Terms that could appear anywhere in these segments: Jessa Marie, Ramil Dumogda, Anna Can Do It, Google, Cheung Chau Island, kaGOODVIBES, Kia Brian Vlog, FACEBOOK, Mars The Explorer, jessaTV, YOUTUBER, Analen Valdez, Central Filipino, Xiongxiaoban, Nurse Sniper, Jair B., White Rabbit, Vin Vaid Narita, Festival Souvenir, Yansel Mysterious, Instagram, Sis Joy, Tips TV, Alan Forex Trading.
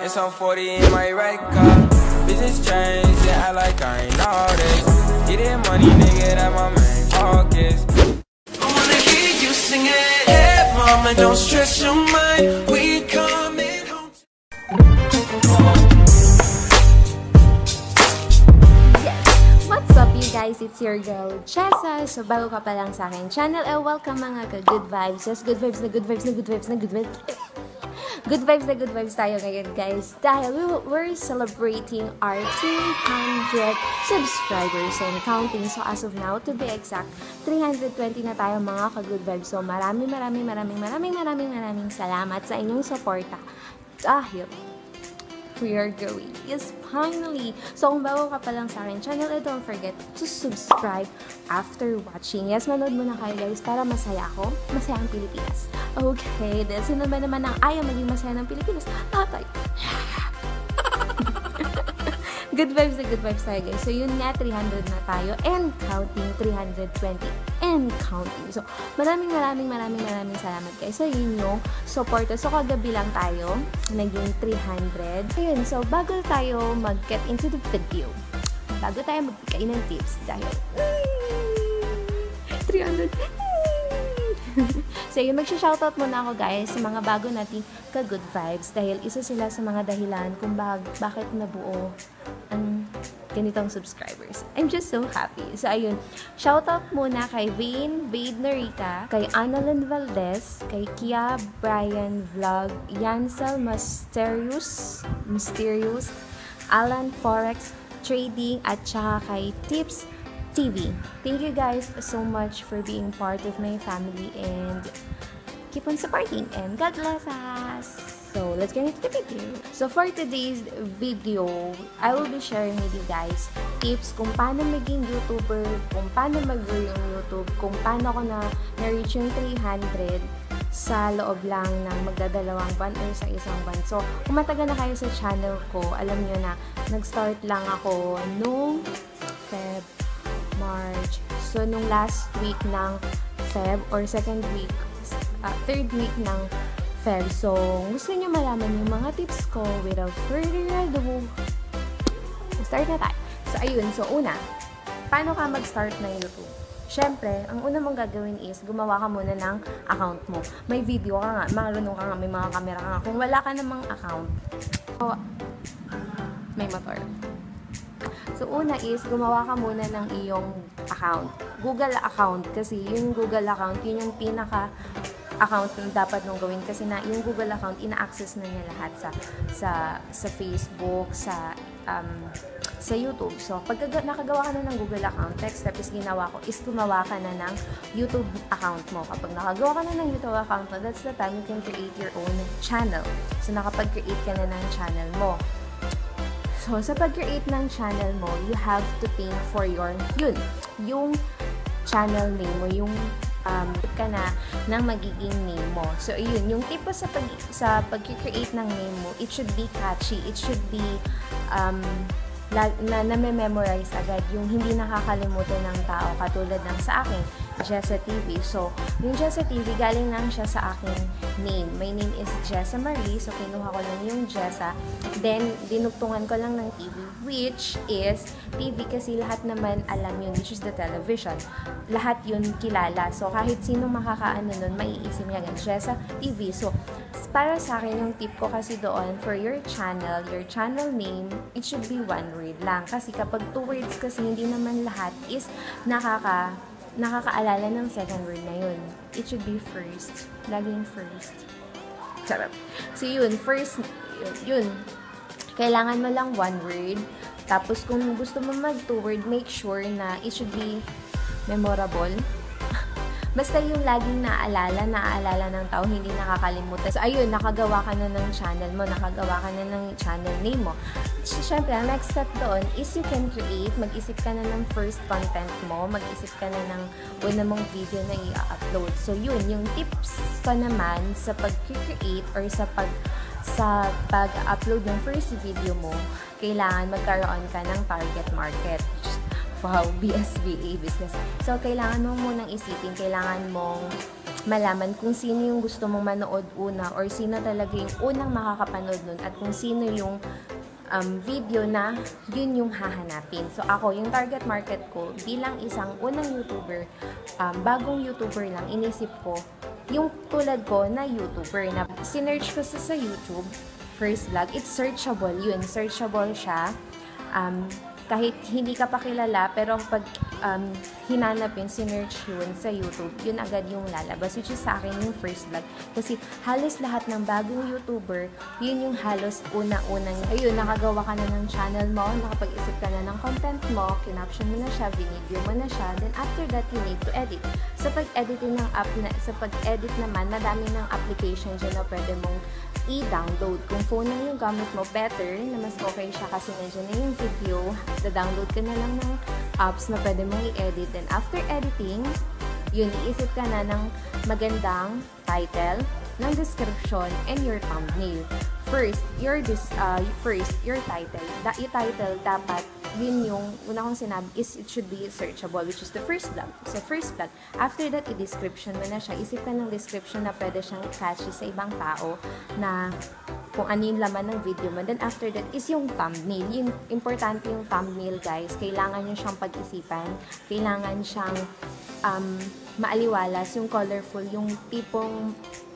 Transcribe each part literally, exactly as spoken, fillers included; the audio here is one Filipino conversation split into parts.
It's on forty in my right car. Business change, yeah, I like I ain't all this. Getting money, nigga, that my main focus. I wanna hear you sing it. Hey, mama, don't stress your mind. We coming home. Yes. What's up, you guys? It's your girl, Jessa. So, bago ka pa lang sa aking channel, eh, welcome mga ka-good vibes. Yes, good vibes na good vibes na good vibes na good vibes. Good vibes na good vibes tayo ngayon, guys. Dahil we, we're celebrating our three hundred subscribers and counting. So, as of now, to be exact, three hundred twenty na tayo mga ka-good vibes. So, maraming, maraming, maraming, maraming, maraming, maraming salamat sa inyong suporta. Dahil we are going. Yes, finally! So, kung bago ka pa lang sa akin channel, eh, don't forget to subscribe after watching. Yes, manood muna kayo, guys, para masaya ako. Masaya ang Pilipinas. Okay, dahil sinabi naman ang ayaw maging masaya ng Pilipinas, patay. Good vibes na good vibes tayo, guys. So, yun nga, three hundred na tayo and counting, three hundred twenty and counting. So, maraming maraming maraming maraming salamat, guys. So, yun yung support. So, kagabi lang tayo, naging three hundred. Ayun, so, bago tayo mag-get into the video, bago tayo magbigay ng tips, dahil three hundred. So, yung mag-shoutout muna ako, guys, sa mga bago nating ka-good vibes dahil isa sila sa mga dahilan kung ba bakit nabuo ang ganitong subscribers. I'm just so happy. So, ayun. Shoutout muna kay Vin Vaid Narita, kay Analen Valdez, kay Kia Brian Vlog, Yansel Mysterious, Mysterious, Alan Forex Trading, at saka kay Tips T V. Thank you guys so much for being part of my family and keep on supporting and God bless us. So let's get into the video. So for today's video, I will be sharing with you guys tips kung paano maging YouTuber, kung paano mag-grow yung YouTube, kung paano ko na na-reach yung three hundred sa loob lang ng magdadalawang buwan or sa isang buwan. So, kung matagal na kayo sa channel ko, alam nyo na nag-start lang ako noong Feb March. So, nung last week ng Feb or second week, uh, third week ng Feb. So, gusto nyo malaman yung mga tips ko without further ado. Start na tayo. So, ayun. So, una, paano ka mag-start ng YouTube? Siyempre, ang una mong gagawin is gumawa ka muna ng account mo. May video ka nga, marunong ka nga, may mga camera ka nga. Kung wala ka namang account, so, may motor. So, una is, gumawa ka muna ng iyong account. Google account. Kasi yung Google account, yun yung pinaka-account na dapat nung gawin. Kasi na, yung Google account, ina-access na niya lahat sa, sa, sa Facebook, sa, um, sa YouTube. So, pag nakagawa ka na ng Google account, next step is ginawa ko is gumawa ka na ng YouTube account mo. Kapag nakagawa ka na ng YouTube account mo, that's the time you can create your own channel. So, nakapag-create ka na ng channel mo. So, sa pag-create ng channel mo, you have to think for your, yun, yung channel name mo, yung um, ka na ng magiging name mo. So, yun, yung tipo sa pag sa pag-create ng name mo, it should be catchy, it should be, um, na, na, na-memorize agad, yung hindi nakakalimutan ng tao, katulad ng sa akin, Jessa T V. So, yung Jessa T V, galing lang siya sa akin name. My name is Jessa Marie, so kinuha ko lang yung Jessa. Then, dinugtungan ko lang ng T V, which is T V kasi lahat naman alam yun, which is the television. Lahat yun kilala. So, kahit sino makakaano nun, maiisip niya ganun, Jessa T V. So, para sa akin, yung tip ko kasi doon, for your channel, your channel name, it should be one word lang. Kasi kapag two words kasi, hindi naman lahat is nakaka, nakakaalala ng second word na yun. It should be first. Laging first. Sarap. So, yun. First, yun. Kailangan mo lang one word. Tapos, kung gusto mo mag two word, make sure na it should be memorable. Basta yung laging naaalala, naaalala ng tao, hindi nakakalimutan. So, ayun, nakagawa ka na ng channel mo, nakagawa ka na ng channel name mo. Siyempre, ang next step doon is you can create, mag-isip ka na ng first content mo, mag-isip ka na ng una mong video na i-upload. So, yun, yung tips ko naman sa pag-create or sa pag sa pag-upload ng first video mo, kailangan magkaroon ka ng target market. Wow, B S B A business. So, kailangan mo munang isipin, kailangan mong malaman kung sino yung gusto mong manood una or sino talaga yung unang makakapanood nun at kung sino yung um, video na yun yung hahanapin. So ako, yung target market ko bilang isang unang YouTuber, um, bagong YouTuber lang, inisip ko yung tulad ko na YouTuber na sinearch ko sa, sa YouTube, first vlog, it's searchable yun, searchable siya. Um, kahit hindi ka pa kilala, pero pag um, hinanap yun, sinearch yun sa YouTube, yun agad yung lalabas, which is sa akin yung first vlog. Kasi halos lahat ng bagong YouTuber, yun yung halos una-unang, ayun, nakagawa ka na ng channel mo, nakapag-isip ka na ng content mo, kinaption mo na siya, binidyo mo na siya, then after that, you need to edit. Sa pag-edit ng app, na, sa pag-edit naman, nadami ng application dyan na pwede mong i-download. Kung phone na yung gamit mo, better, na mas okay siya kasi nandiyan na yung video, da-download ka na lang ng apps na pwede mong i-edit. And after editing, yun, iisip ka na ng magandang title, ng description, and your thumbnail. First, your, dis, uh, first, your title. Da, yung title, dapat, yun yung, una kong sinabi, is it should be searchable, which is the first vlog. So, first vlog. After that, i-description mo na siya. Isip ka ng description na pwede siyang catchy sa ibang tao na kung ano yung laman ng video mo. Then, after that, is yung thumbnail. Yung, importante yung thumbnail, guys. Kailangan nyo siyang pag-isipan. Kailangan siyang um, maaliwalas, yung colorful, yung tipong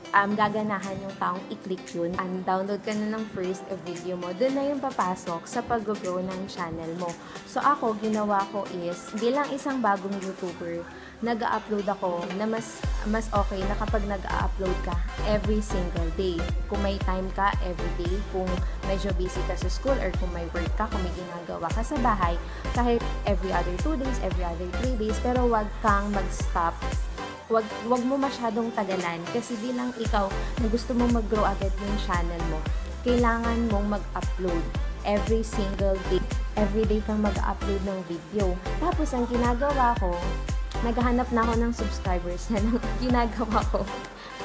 Um, gaganahan yung taong i-click yun. And download ka na ng first video mo. Doon na yung papasok sa pag-grow ng channel mo. So ako, ginawa ko is, bilang isang bagong YouTuber, nag-upload ako na mas, mas okay na kapag nag-upload ka every single day. Kung may time ka, every day. Kung medyo busy ka sa school or kung may work ka, kung may ginagawa ka sa bahay, kahit every other two days, every other three days, pero wag kang mag-stop. Wag, wag mo masyadong tagalan kasi bilang ikaw na gusto mong mag-grow agad yung channel mo, kailangan mong mag-upload every single day. Every day kang mag-upload ng video. Tapos ang ginagawa ko, naghahanap na ako ng subscribers na ang ginagawa ko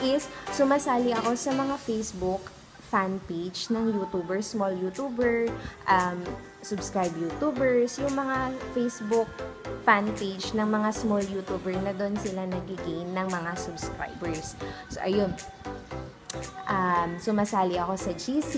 is sumasali ako sa mga Facebook fan page ng YouTuber, small YouTuber, um, subscribe YouTubers, yung mga Facebook fan page ng mga small YouTuber na doon sila nagigain ng mga subscribers. So, ayun. Um, sumasali ako sa G C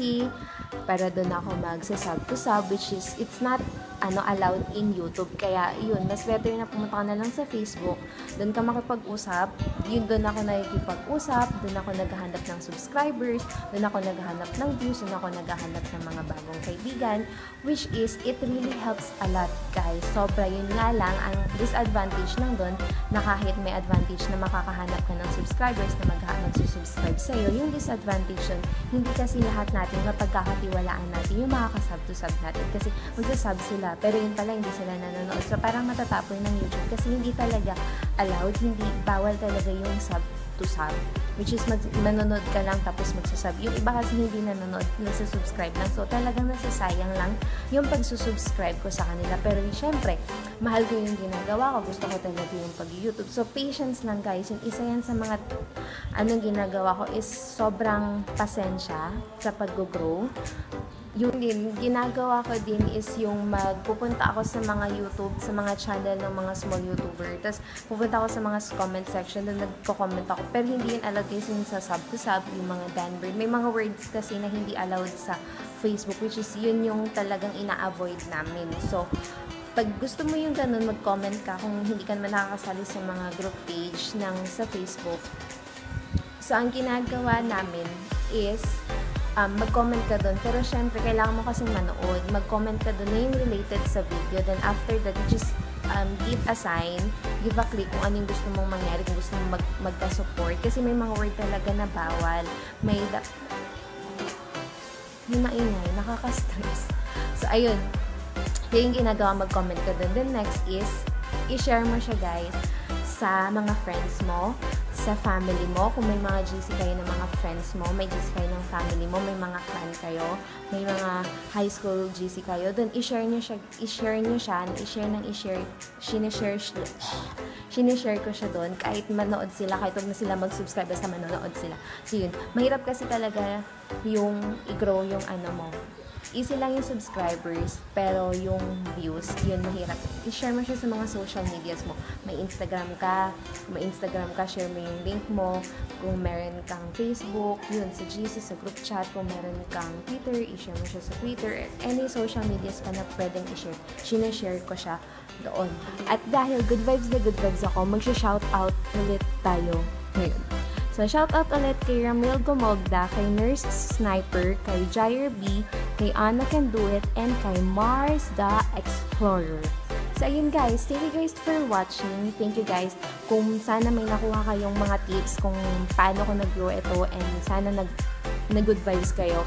para doon ako magsasub to sub, which is, it's not ano, allowed in YouTube. Kaya, yun, mas better na pumunta ka na lang sa Facebook. Doon ka makipag-usap. Yun, doon ako nakikipag-usap. Doon ako naghahanap ng subscribers. Doon ako naghahanap ng views. Doon ako naghahanap ng mga bagong kaibigan. Which is, it really helps a lot, guys. Sobra, yun nga lang, ang disadvantage lang doon, na kahit may advantage na makakahanap ka ng subscribers na mag-subscribe sa'yo, yung disadvantage yun, hindi kasi lahat natin mapagkakatiwalaan natin yung makakasub to sub natin. Kasi, magsasub sila pero yun pala hindi sila nanonood. So, parang matatapoy ng YouTube kasi hindi talaga allowed, hindi, bawal talaga yung sub to sub. Which is, mag, manonood ka lang tapos magsasub. Yung iba kasi hindi nanonood, nasusubscribe lang. So, talagang nasasayang lang yung pagsusubscribe ko sa kanila. Pero, syempre, mahal ko yung ginagawa ko. Gusto ko talaga yung pag-YouTube. So, patience lang, guys. Yung isa yan sa mga anong ginagawa ko is sobrang pasensya sa pag-grow. Yung din, ginagawa ko din is yung magpupunta ako sa mga YouTube, sa mga channel ng mga small YouTuber. Tapos, pupunta ako sa mga comment section na nagko-comment ako. Pero hindi yun allowed yung sa sub to sub, yung mga banned word. May mga words kasi na hindi allowed sa Facebook, which is yun yung talagang ina-avoid namin. So, pag gusto mo yung ganun, mag-comment ka kung hindi ka naman nakakasali sa mga group page ng sa Facebook. So, ang ginagawa namin is Um, mag-comment ka doon. Pero syempre, kailangan mo kasing manood. Mag-comment ka doon na yung related sa video. Then after that, just um, give a sign, give a click kung ano yung gusto mong mangyari, kung gusto mong mag magka-support. Kasi may mga word talaga na bawal. May may maingay, nakaka-stress. So, ayun. Yung ginagawa, mag-comment ka doon. Then next is, i-share mo siya, guys, sa mga friends mo, sa family mo. Kung may mga G C kayo ng mga friends mo, may G C kayo ng family mo, may mga clan kayo, may mga high school G C kayo, then i-share nyo siya, i-share nyo siya, i-share ng i-share, sinishare, sinishare ko siya doon, kahit manood sila, kahit huwag na sila mag-subscribe, basta manonood sila. So, yun. Mahirap kasi talaga yung i-grow yung ano mo, easy lang yung subscribers, pero yung views, yun mahirap. I-share mo siya sa mga social medias mo. May Instagram ka, may Instagram ka, share mo yung link mo. Kung meron kang Facebook, yun, sa G C, sa group chat. Kung meron kang Twitter, i-share mo siya sa Twitter. At any social medias ka na pwedeng i-share, sinashare ko siya doon. At dahil good vibes na good vibes ako, magsha-shoutout ulit tayo ngayon. So, shoutout ulit kay Ramil Dumogda, kay Nurse Sniper, kay Jair B., kay Anna Can Do It, and kay Mars The Explorer. So, ayun guys. Thank you guys for watching. Thank you guys. Kung sana may nakuha kayong mga tips kung paano ko nag-grow ito and sana nag-good vibes kayo.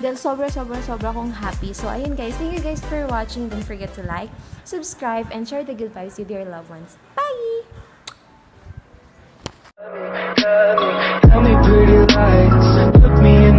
Dahil sobra, sobra, sobra akong happy. So, ayun guys. Thank you guys for watching. Don't forget to like, subscribe, and share the good vibes with your loved ones. Bye! Tell me pretty lies, look me in